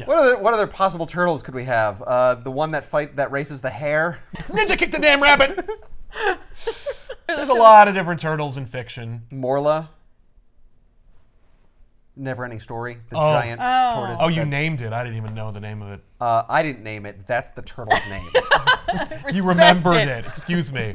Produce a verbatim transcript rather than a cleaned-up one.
Yeah. What other what other possible turtles could we have? Uh, the one that fight that races the hare. Ninja kick the damn rabbit. There's a lot of different turtles in fiction. Morla. Never-ending story. The oh. giant oh. tortoise. Oh, you named it. I didn't even know the name of it. Uh, I didn't name it. That's the turtle's name. You remembered it. it. Excuse me.